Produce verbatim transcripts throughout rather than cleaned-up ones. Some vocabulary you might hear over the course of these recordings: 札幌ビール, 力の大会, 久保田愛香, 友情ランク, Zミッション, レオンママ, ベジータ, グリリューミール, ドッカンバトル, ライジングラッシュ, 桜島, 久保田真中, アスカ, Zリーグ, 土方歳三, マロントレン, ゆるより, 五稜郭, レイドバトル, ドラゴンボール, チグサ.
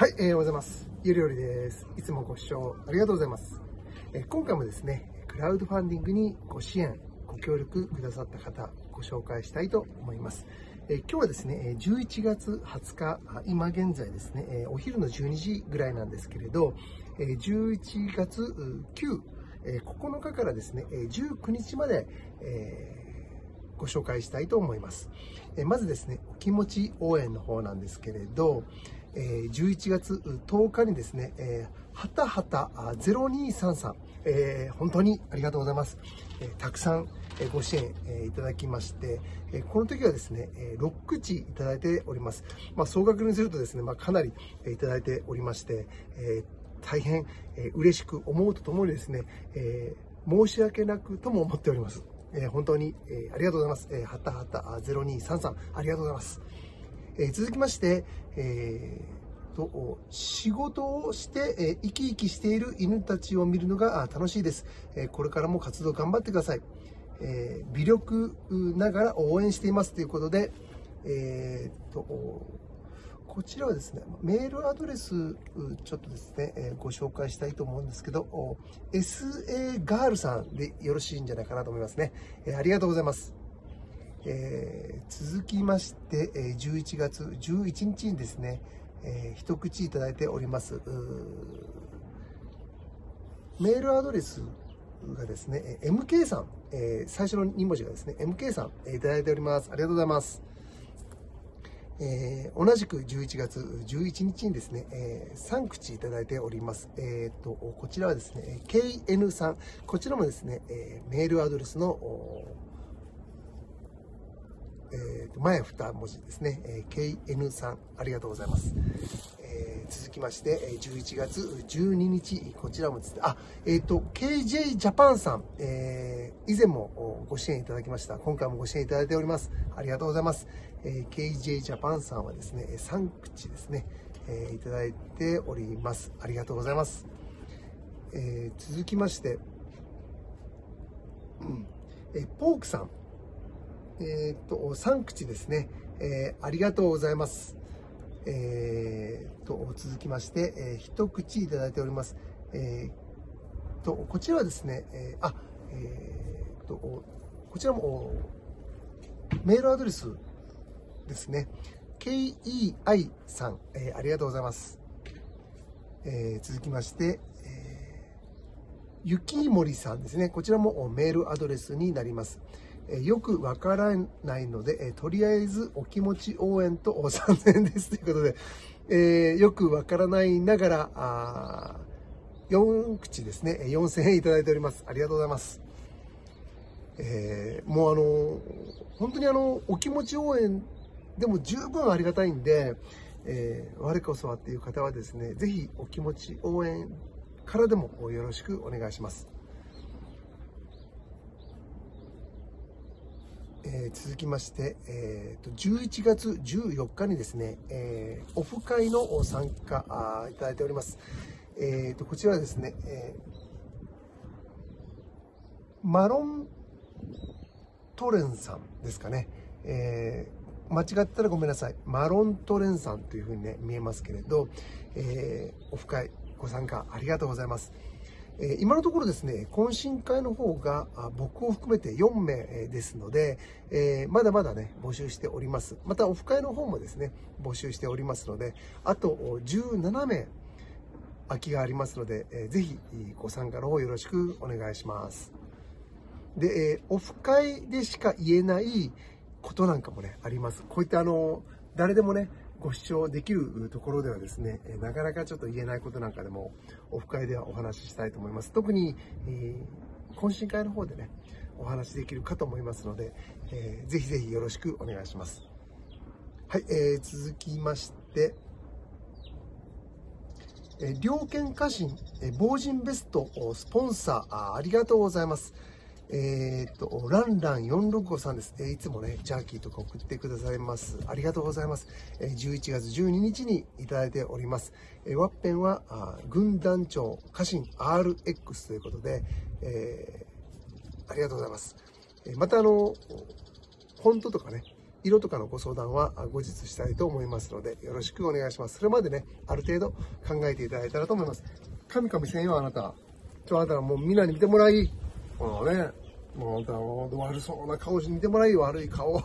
はい、えー、おはようございます。ゆるよりです。いつもご視聴ありがとうございます。えー、今回もですね、クラウドファンディングにご支援、ご協力くださった方、ご紹介したいと思います。えー、今日はですね、じゅういちがつはつか、今現在ですね、お昼のじゅうにじぐらいなんですけれど、じゅういちがつここのかからですね、じゅうくにちまで、えーご紹介したいと思います。えまずですね、お気持ち応援の方なんですけれど、えじゅういちがつとおかにですね、えー、はたはたゼロにさんさん、えー、本当にありがとうございます。えー、たくさんご支援いただきまして、この時はですね、ろっくちいただいております。まあ、総額にするとですね、まあ、かなりいただいておりまして、えー、大変嬉しく思うとともにですね、えー、申し訳なくとも思っております。えー、本当に、えー、ありがとうございます。えー、はたはたゼロにさんさん、ありがとうございます。えー、続きまして、えーと、仕事をして、えー、生き生きしている犬たちを見るのが楽しいです。えー、これからも活動頑張ってください。えー、微力ながら応援していますということで、えーと、こちらはですね、メールアドレス、ちょっとですね、えー、ご紹介したいと思うんですけど、エスエーガールさんでよろしいんじゃないかなと思いますね。えー、ありがとうございます。えー、続きまして、えー、じゅういちがつじゅういちにちにですね、えー、一口いただいております。メールアドレスがですね、エムケー さん、えー、最初のにもじがですね、エムケー さん、えー、いただいております。ありがとうございます。えー、同じくじゅういちがつじゅういちにちにですね、えー、さんくちいただいております。えー、とこちらはですね、ケーエヌ さん、こちらもですね、えー、メールアドレスの、えー、と前にもじですね、えー、ケーエヌ さん、ありがとうございます。えー、続きまして、じゅういちがつじゅうににち、こちらもですね、あ、えー、と ケージェイジャパン さん、えー、以前もご支援いただきました。今回もご支援いただいております。ありがとうございます。えー、ケージェイジャパン さんはですね、さんくちですね、えー、いただいております。ありがとうございます。えー、続きまして、うんえー、ポークさん、えー、っとさんくちですね、えー、ありがとうございます。えー、っと続きまして、えー、一口いただいております。えー、とこちらはですね、えー、あ、えー、っとこちらもメールアドレスですね、ケーイーアイ さん、えー、ありがとうございます。えー、続きまして、えー、ゆきもりさんですね、こちらもメールアドレスになります。えー、よくわからないので、えー、とりあえずお気持ち応援とさんぜんえんですということで、えー、よくわからないながら、あよんくちですね、よんせんえんいただいております。ありがとうございます。えー、もうあの、本当にあの、お気持ち応援でも十分ありがたいんで、えー、我こそはっていう方はですね、ぜひお気持ち応援からでもよろしくお願いします。えー、続きまして、えー、とじゅういちがつじゅうよっかにですね、えー、オフ会の参加いただいております。えー、とこちらはですね、えー、マロントレンさんですかね。えー間違ったらごめんなさい。マロントレンさんというふうにね、見えますけれど、えー、オフ会ご参加ありがとうございます。えー、今のところですね、懇親会の方が僕を含めてよんめいですので、えー、まだまだね、募集しております。またオフ会の方もですね、募集しておりますので、あとじゅうななめい空きがありますので、えー、ぜひご参加の方よろしくお願いします。で、えー、オフ会でしか言えないことなんかもね、あります。こういったあの、誰でもね、ご視聴できるところではですね、なかなかちょっと言えないことなんかでも、オフ会ではお話ししたいと思います。特に、えー、懇親会の方でね、お話しできるかと思いますので、えー、ぜひぜひよろしくお願いします。はい、えー、続きまして、えー、猟犬家臣、防塵ベスト、スポンサー、あ、ありがとうございます。えーと、ランランよんろくごさんです。えー、いつもね、ジャーキーとか送ってくださいます。ありがとうございます。えー、じゅういちがつじゅうににちにいただいております。えー、ワッペンは、あ軍団長、家臣 アールエックス ということで、えー、ありがとうございます。えー、また、あの、フォントとかね、色とかのご相談は後日したいと思いますので、よろしくお願いします。それまでね、ある程度考えていただいたらと思います。神々せんよ、あなた。今日あなたはもうみんなに見てもらい、このね、もうあなたは悪そうな顔して見てもらい、悪い顔。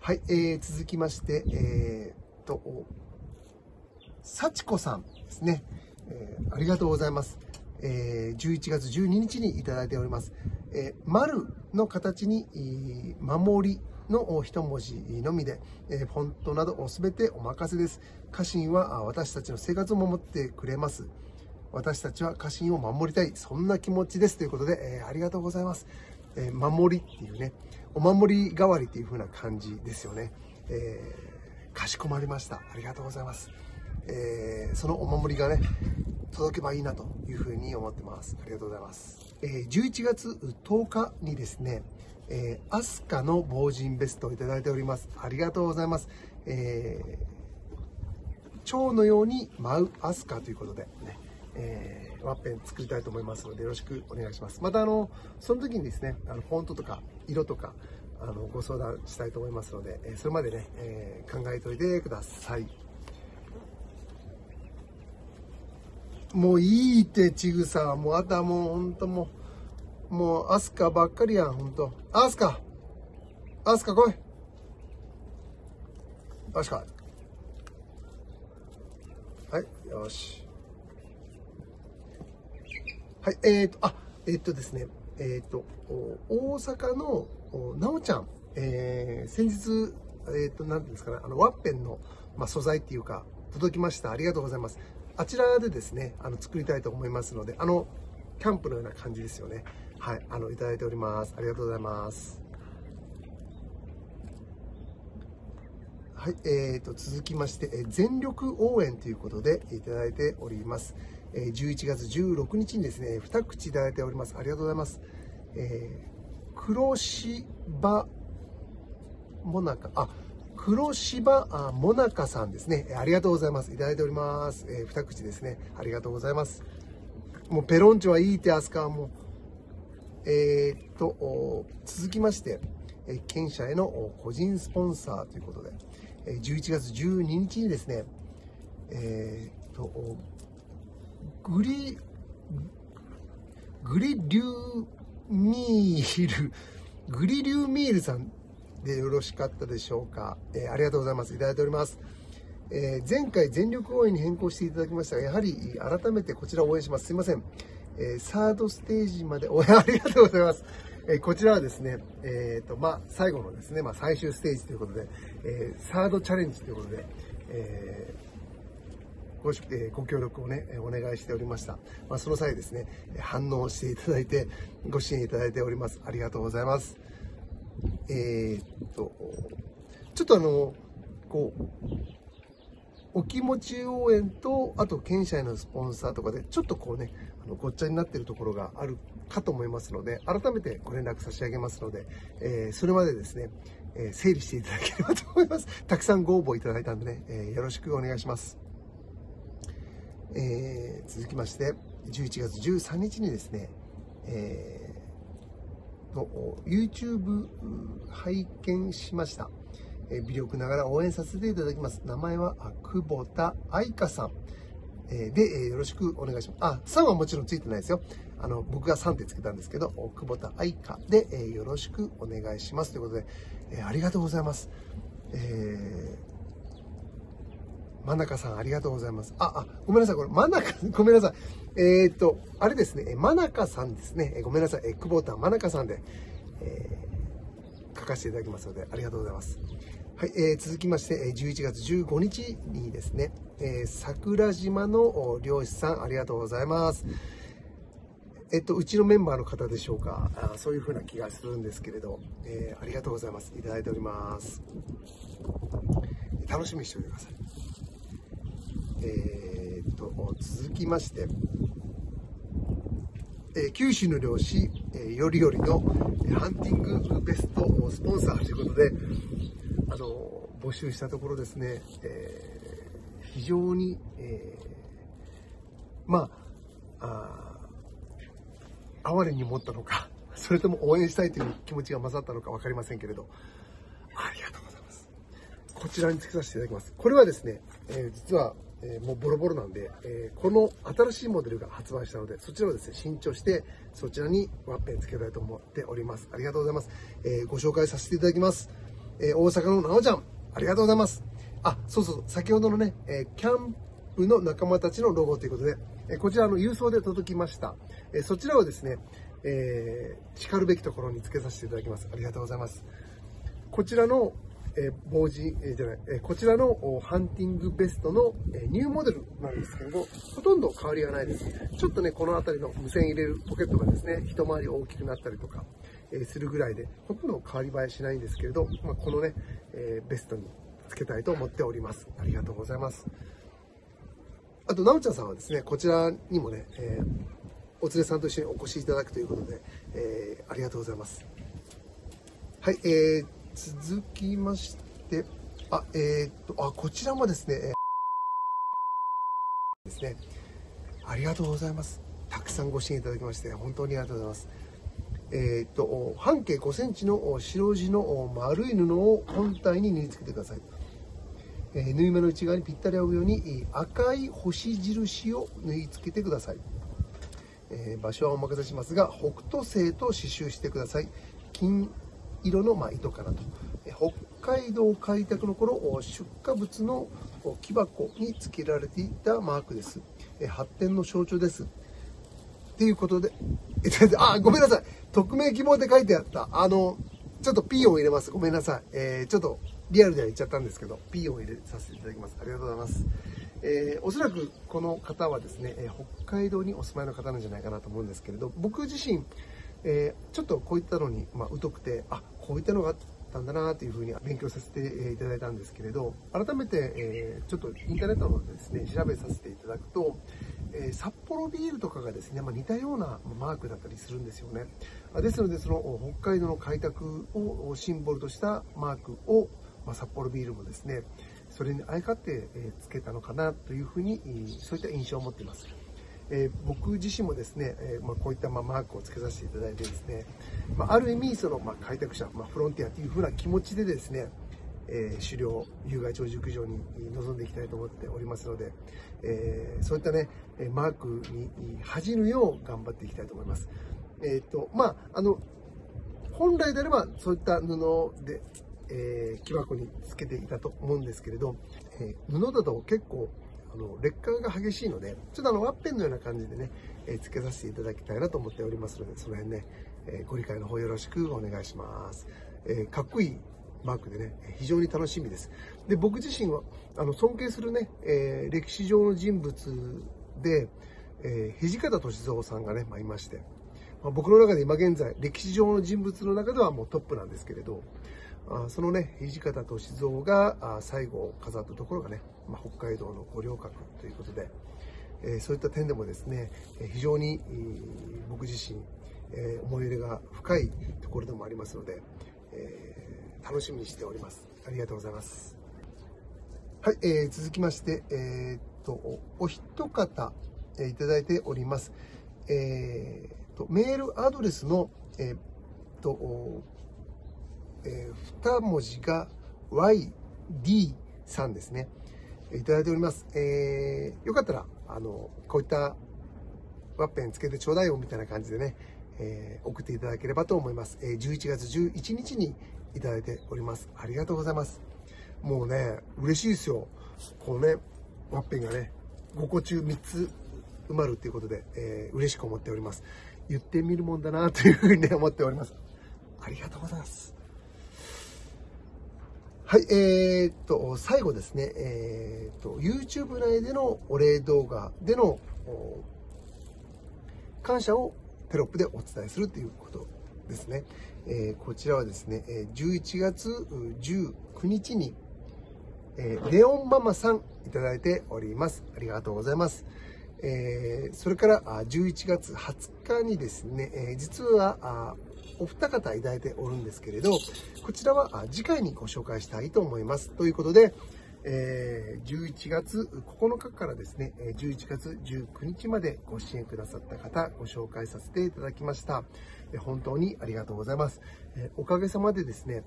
はい、えー、続きまして、えー、と、幸子さんですね、えー。ありがとうございます。えー、じゅういちがつじゅうににちにいただいております。えー、丸の形に、守りの一文字のみで、えー、フォントなどすべてお任せです。家臣は私たちの生活を守ってくれます。私たちは家臣を守りたい。そんな気持ちです。ということで、えー、ありがとうございます。えー、守りっていうね、お守り代わりっていう風な感じですよね。えー、かしこまりました。ありがとうございます。えー、そのお守りがね、届けばいいなというふうに思ってます。ありがとうございます。えー、じゅういちがつとおかにですね、えー、アスカの防塵ベストをいただいております。ありがとうございます。えー、蝶のように舞うアスカということでね、えー、ワッペン作りたいと思いますので、よろしくお願いします。またあの、その時にですね、あのフォントとか色とかあのご相談したいと思いますので、えー、それまでね、えー、考えておいてください。もういいって、ちぐさ。もう、あとはもう、ほんともう、もう、アスカばっかりやん、ほんと。アスカアスカ来いアスカ。はい、よし。はい、えーと、あ、えーとですね、えーと、大阪の、なおちゃん、えー、先日、えーと、なんていうんですかね、あの、ワッペンの、まあ、素材っていうか、届きました。ありがとうございます。あちらでですね、あの作りたいと思いますので、あのキャンプのような感じですよね。はい、あのいただいております。ありがとうございます。はい、えーと続きまして、えー、全力応援ということでいただいております。えー、じゅういちがつじゅうろくにちにですね、に口いただいております。ありがとうございます。えー、黒芝もなか、あ。黒芝もなかさんですね。ありがとうございます。いただいております。えー、二口ですね。ありがとうございます。もうペロンチョはいいって、アスカも。えー、っと、続きまして、えー、県社への個人スポンサーということで、えー、じゅういちがつじゅうににちにですね、えー、っと、グリ、グリリューミール、グリリューミールさん、でよろしかったでしょうか、えー、ありがとうございます。いただいております。えー、前回全力応援に変更していただきましたが、やはり改めてこちらを応援します。すいません。えー、サードステージまで応援ありがとうございます。えー、こちらはですね、えっと、まあ、最後のですね、まあ、最終ステージということで、えー、サードチャレンジということで、えーご, えー、ご協力をね、お願いしておりました。まあ、その際ですね、反応していただいて、ご支援いただいております。ありがとうございます。えーっと、ちょっとあの、こう、お気持ち応援と、あと、県社へのスポンサーとかで、ちょっとこうね、あのごっちゃになっているところがあるかと思いますので、改めてご連絡差し上げますので、えー、それまでですね、えー、整理していただければと思います。たくさんご応募いただいたんでね、えー、よろしくお願いします。えー、続きまして、じゅういちがつじゅうさんにちにですね、えーYouTube 拝見しました。微力ながら応援させていただきます。名前は久保田愛香さん。で、よろしくお願いします。あ、さんはもちろんついてないですよ。あの、僕がさんってつけたんですけど、久保田愛香でよろしくお願いします。ということで、ありがとうございます。えー真中さん、ありがとうございます。あ、あ、ごめんなさい、これ、真中、ごめんなさい。えー、っと、あれですね、真中さんですね。ごめんなさい、え久保田真中さんで、えー、書かせていただきますので、ありがとうございます。はい、えー、続きまして、じゅういちがつじゅうごにちにですね、えー、桜島の漁師さん、ありがとうございます。えっと、うちのメンバーの方でしょうか。あ、そういうふうな気がするんですけれど、えー、ありがとうございます。いただいております。楽しみにしておいてください。えー、と続きまして、えー、九州の漁師、えー、よりよりのハンティングベストスポンサーということで、あの募集したところですね、えー、非常に、えー、まあ、あ哀れに思ったのか、それとも応援したいという気持ちが勝ったのか分かりませんけれど、ありがこちらにつけさせていただきます。これはですね、えー、実は、えー、もうボロボロなんで、えー、この新しいモデルが発売したので、そちらをですね、新調して、そちらにワッペンつけたいと思っております。ありがとうございます。えー、ご紹介させていただきます。えー、大阪のなおちゃん、ありがとうございます。あ、そうそう、先ほどのね、えー、キャンプの仲間たちのロゴということで、えー、こちらの郵送で届きました。えー、そちらをですね、えー、しかるべきところにつけさせていただきます。ありがとうございます。こちらの、えー、帽子、えー、じゃない、えー、こちらのハンティングベストの、えー、ニューモデルなんですけれど、ほとんど変わりはないです。ちょっとね、この辺りの無線入れるポケットがですね、一回り大きくなったりとか、えー、するぐらいで、ほとんど変わり映えしないんですけれど、まあ、このね、えー、ベストにつけたいと思っております。ありがとうございます。あと、なおちゃんさんはですね、こちらにもね、えー、お連れさんと一緒にお越しいただくということで、えー、ありがとうございます。はい、えー続きまして、あ、えー、っと、あ、こちらもですね、えー、ですね、ありがとうございます。たくさんご支援いただきまして、本当にありがとうございます。えー、っと、半径ごセンチの白地の丸い布を本体に縫い付けてください。えー、縫い目の内側にぴったり合うように赤い星印を縫い付けてください。えー、場所はお任せしますが、北斗星と刺繍してください。金色のまあ糸かなと。北海道開拓の頃、出荷物の木箱につけられていたマークです。発展の象徴です。っていうことで、あ、ごめんなさい。匿名希望で書いてあった。あの、ちょっと P を入れます。ごめんなさい。えー、ちょっとリアルでは言っちゃったんですけど、P を入れさせていただきます。ありがとうございます。えー、おそらくこの方はですね、北海道にお住まいの方なんじゃないかなと思うんですけれど、僕自身、えー、ちょっとこういったのに、まあ、疎くて、あ、こういったのがあったんだなというふうに勉強させていただいたんですけれど、改めて、えー、ちょっとインターネットのですね、調べさせていただくと、えー、札幌ビールとかがですね、まあ、似たようなマークだったりするんですよね。ですので、その北海道の開拓をシンボルとしたマークを、まあ、札幌ビールもですね、それにあやかってつけたのかなというふうに、そういった印象を持っています。えー、僕自身もですね、えーまあ、こういったまあマークをつけさせていただいてですね、まあ、ある意味そのまあ開拓者、まあ、フロンティアというふうな気持ちでですね、えー、狩猟、有害鳥獣駆除に臨んでいきたいと思っておりますので、えー、そういったね、マークに恥じぬよう頑張っていきたいと思います。えー、っと、まあ、あの、本来であればそういった布で、えー、木箱につけていたと思うんですけれど、えー、布だと結構、あの劣化が激しいので、ちょっとあのワッペンのような感じでね、えー、つけさせていただきたいなと思っておりますので、その辺ね、えー、ご理解の方よろしくお願いします。えー、かっこいいマークでね、非常に楽しみです。で、僕自身はあの尊敬するね、えー、歴史上の人物で、えー、土方歳三さんがね、まあ、いまして、まあ、僕の中で今現在、歴史上の人物の中ではもうトップなんですけれど、あそのね、土方歳三が最後を飾ったところがね、まあ、北海道の五稜郭ということで、えー、そういった点でもですね、非常に、えー、僕自身、えー、思い入れが深いところでもありますので、えー、楽しみにしております。ありがとうございます。はい、えー、続きまして、えー、っと、お一方、えー、いただいております。えー、っと、メールアドレスの、えー、っと、えー、に文字が ワイディー さんですね。いただいております。えー、よかったら、あの、こういったワッペンつけてちょうだいよみたいな感じでね、えー、送っていただければと思います。えー、じゅういちがつじゅういちにちにいただいております。ありがとうございます。もうね、嬉しいですよ。このね、ワッペンがね、ごこちゅうみっつ埋まるっていうことで、えー、嬉しく思っております。言ってみるもんだなというふうにね、思っております。ありがとうございます。はい、えー、っと、最後ですね、えー、っと、YouTube 内でのお礼動画での感謝をテロップでお伝えするということですね。えー、こちらはですね、じゅういちがつじゅうくにちに、えー、レオンママさんいただいております。ありがとうございます。えー、それからじゅういちがつはつかにですね、えー、実は、お二方いただいておるんですけれど、こちらは次回にご紹介したいと思います。ということで、えー、じゅういちがつここのかからですね、じゅういちがつじゅうくにちまでご支援くださった方、ご紹介させていただきました。本当にありがとうございます。おかげさまでですね、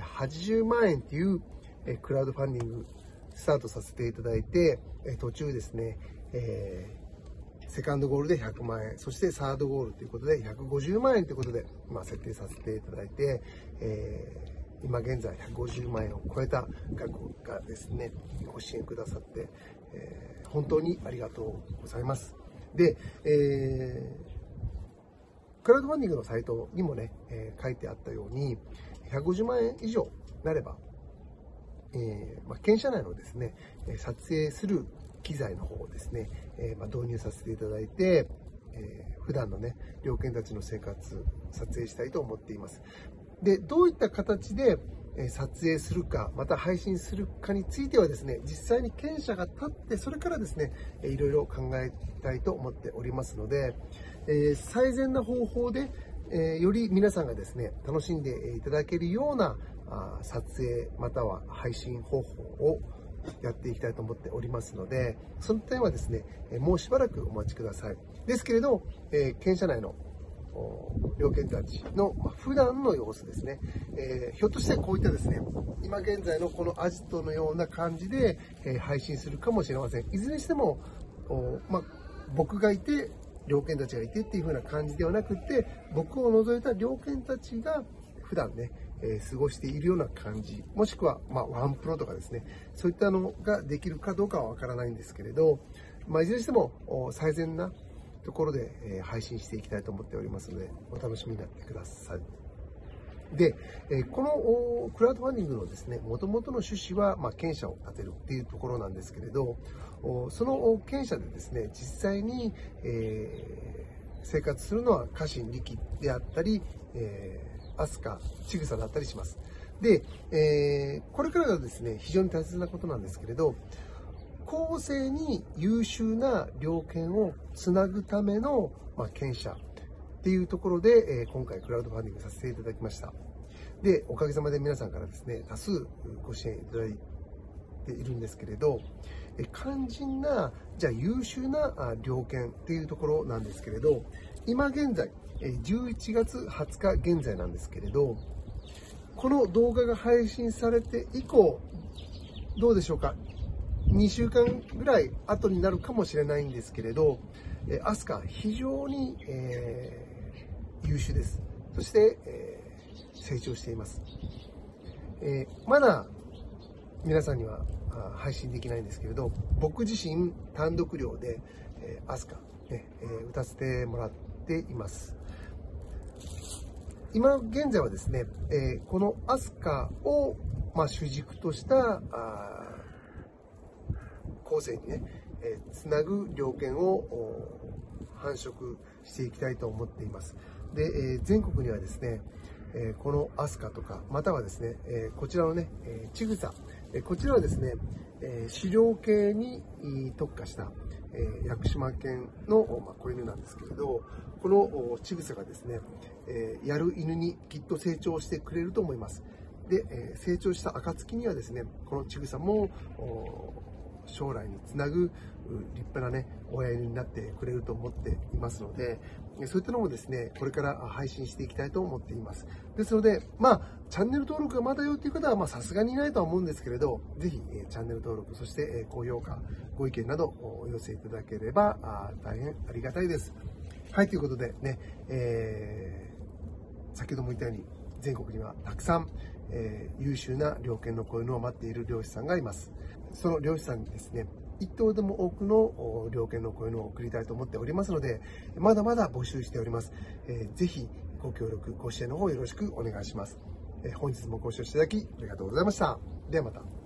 はちじゅうまんえんというえクラウドファンディングスタートさせていただいて、え途中ですね、えー、セカンドゴールでひゃくまんえん、そしてサードゴールということでひゃくごじゅうまんえんということで、まあ、設定させていただいて、えー、今現在ひゃくごじゅうまんえんを超えた額がですねご支援くださって、えー、本当にありがとうございます。で、えークラウドファンディングのサイトにもね、えー、書いてあったように、ひゃくごじゅうまんえん以上なれば、えーまあ、県社内のですね、撮影する機材の方をですね、えーまあ、導入させていただいて、えー、普段のね、猟犬たちの生活、撮影したいと思っています。で、どういった形で撮影するか、また配信するかについてはですね、実際に県社が立って、それからですね、いろいろ考えたいと思っておりますので、えー、最善な方法で、えー、より皆さんがですね、楽しんでいただけるようなあ撮影または配信方法をやっていきたいと思っておりますので、その点はですね、もうしばらくお待ちください。ですけれど、えー、県社内の猟犬たちの普段の様子ですね、えー、ひょっとしてこういったですね、今現在のこのアジトのような感じで、えー、配信するかもしれません。いずれにしても、まあ、僕がいて猟犬たちがいてっていう風な感じではなくて、僕を除いた猟犬たちが普段ね、えー、過ごしているような感じ、もしくは、まあ、ワンプロとかですね、そういったのができるかどうかはわからないんですけれど、まあ、いずれにしても最善なところで、えー、配信していきたいと思っておりますので、お楽しみになってください。で、えー、このクラウドファンディングのですね、もともとの趣旨は、まあ、県社を立てるっていうところなんですけれど、その県社でですね、実際に、えー、生活するのは家臣力であったり、えー、アスカ、チグサだったりします。で、えー、これからがですね、非常に大切なことなんですけれど、後世に優秀な猟犬をつなぐための、まあ、県社っていうところで、えー、今回クラウドファンディングさせていただきました。で、おかげさまで皆さんからですね、多数ご支援いただいているんですけれど、え肝心な、じゃあ優秀な猟犬っていうところなんですけれど、今現在、えじゅういちがつはつか現在なんですけれど、この動画が配信されて以降、どうでしょうか？にしゅうかんぐらい後になるかもしれないんですけれど、アスカ非常に、えー、優秀です。そして、えー、成長しています。えー、まだ皆さんには配信できないんですけれど、僕自身単独漁で、えー、アスカ、ねえー、打たせてもらっています。今現在はですね、えー、このアスカを、まあ、主軸としたあ後世にね、えー、つなぐ猟犬を繁殖していきたいと思っています。で、えー、全国にはですね、えー、このアスカとか、またはですね、えー、こちらのね、えー、チグサ、えー、こちらはですね、えー、狩猟系に特化した、えー、屋久島県の、まあ、子犬なんですけれど、このチグサがですね、えー、やる犬にきっと成長してくれると思います。で、えー、成長した暁にはですね、このチグサも将来につなぐ立派なね、親犬になってくれると思っていますので、そういったのもですね、これから配信していきたいと思っています。ですので、まあ、チャンネル登録がまだよっていう方は、まあ、さすがにいないとは思うんですけれど、ぜひ、えー、チャンネル登録、そして、えー、高評価、ご意見などお寄せいただければ、あ大変ありがたいです。はい、ということでね、えー、先ほども言ったように、全国にはたくさん、えー、優秀な猟犬の子犬を待っている猟師さんがいます。その猟師さんにですね、一頭でも多くの猟犬の子犬を送りたいと思っておりますので、まだまだ募集しております。えー、ぜひご協力、ご支援の方よろしくお願いします。えー、本日もご視聴いただきありがとうございました。ではまた。